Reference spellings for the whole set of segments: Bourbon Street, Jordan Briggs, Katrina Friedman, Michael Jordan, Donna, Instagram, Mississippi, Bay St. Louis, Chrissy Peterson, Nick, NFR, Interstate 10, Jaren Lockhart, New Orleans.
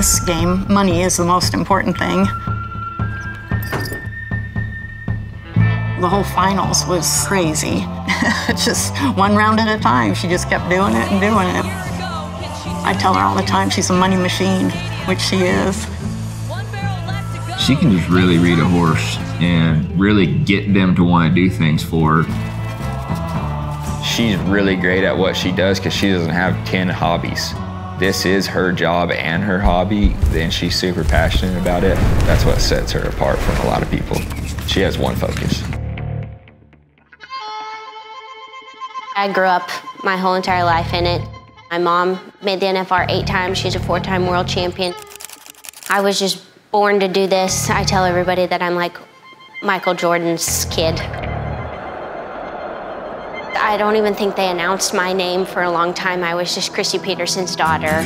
this game, money is the most important thing. The whole finals was crazy. Just one round at a time. She just kept doing it and doing it. I tell her all the time she's a money machine, which she is. She can just really read a horse and really get them to want to do things for her. She's really great at what she does because she doesn't have 10 hobbies. This is her job and her hobby, and she's super passionate about it. That's what sets her apart from a lot of people. She has one focus. I grew up my whole entire life in it. My mom made the NFR 8 times. She's a 4-time world champion. I was just born to do this. I tell everybody that I'm like Michael Jordan's kid. I don't even think they announced my name for a long time. I was just Chrissy Peterson's daughter.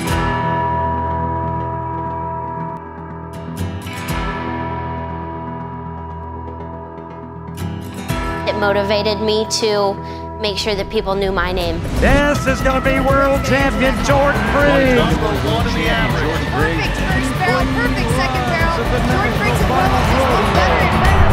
It motivated me to make sure that people knew my name. This is going to be world champion Jordan Briggs. One in the average. Perfect first barrel, perfect second barrel. Jordan Briggs is a world champion, better and better.